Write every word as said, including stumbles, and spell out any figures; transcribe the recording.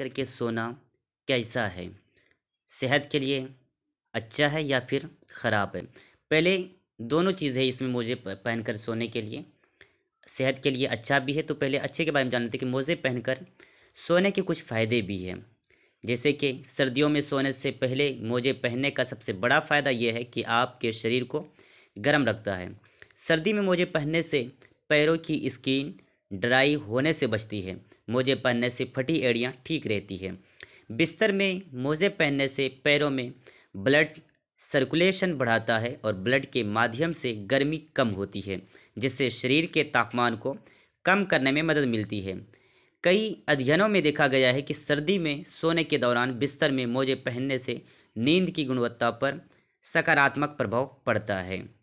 करके सोना कैसा है, सेहत के लिए अच्छा है या फिर ख़राब है। पहले दोनों चीज़ें इसमें मोज़े पहनकर सोने के लिए, सेहत के लिए अच्छा भी है। तो पहले अच्छे के बारे में जानते हैं कि मोज़े पहनकर सोने के कुछ फ़ायदे भी हैं, जैसे कि सर्दियों में सोने से पहले मोज़े पहनने का सबसे बड़ा फ़ायदा यह है कि आपके शरीर को गर्म रखता है। सर्दी में मोज़े पहनने से पैरों की स्किन ड्राई होने से बचती है। मोज़े पहनने से फटी एड़ियाँ ठीक रहती है। बिस्तर में मोज़े पहनने से पैरों में ब्लड सर्कुलेशन बढ़ाता है और ब्लड के माध्यम से गर्मी कम होती है, जिससे शरीर के तापमान को कम करने में मदद मिलती है। कई अध्ययनों में देखा गया है कि सर्दी में सोने के दौरान बिस्तर में मोज़े पहनने से नींद की गुणवत्ता पर सकारात्मक प्रभाव पड़ता है।